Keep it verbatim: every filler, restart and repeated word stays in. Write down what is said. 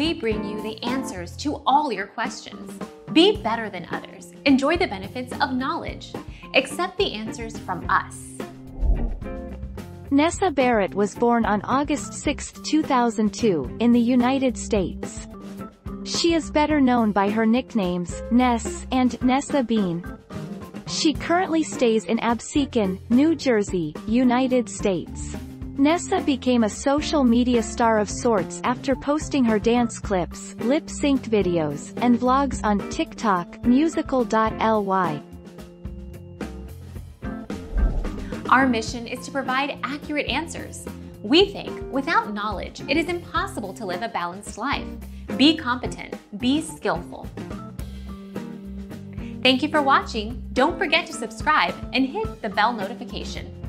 we bring you the answers to all your questions. Be better than others. Enjoy the benefits of knowledge. Accept the answers from us. Nessa Barrett was born on August sixth two thousand two, in the United States. She is better known by her nicknames, Ness and Nessa Bean. She currently stays in Absecon, New Jersey, United States. Nessa became a social media star of sorts after posting her dance clips, lip-synced videos, and vlogs on TikTok, musical dot l y. Our mission is to provide accurate answers. We think without knowledge, it is impossible to live a balanced life. Be competent, be skillful. Thank you for watching. Don't forget to subscribe and hit the bell notification.